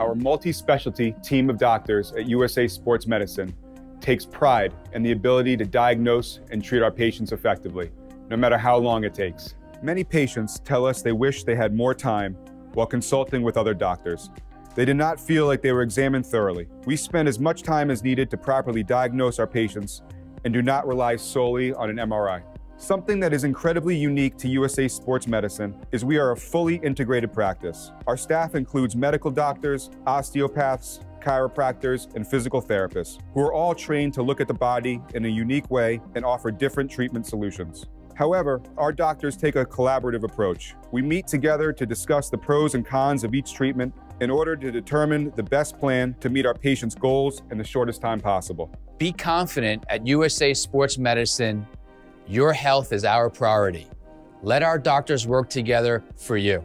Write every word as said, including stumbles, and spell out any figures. Our multi-specialty team of doctors at U S A Sports Medicine takes pride in the ability to diagnose and treat our patients effectively, no matter how long it takes. Many patients tell us they wish they had more time while consulting with other doctors. They did not feel like they were examined thoroughly. We spend as much time as needed to properly diagnose our patients and do not rely solely on an M R I. Something that is incredibly unique to U S A Sports Medicine is we are a fully integrated practice. Our staff includes medical doctors, osteopaths, chiropractors, and physical therapists, who are all trained to look at the body in a unique way and offer different treatment solutions. However, our doctors take a collaborative approach. We meet together to discuss the pros and cons of each treatment in order to determine the best plan to meet our patients' goals in the shortest time possible. Be confident at U S A Sports Medicine. Your health is our priority. Let our doctors work together for you.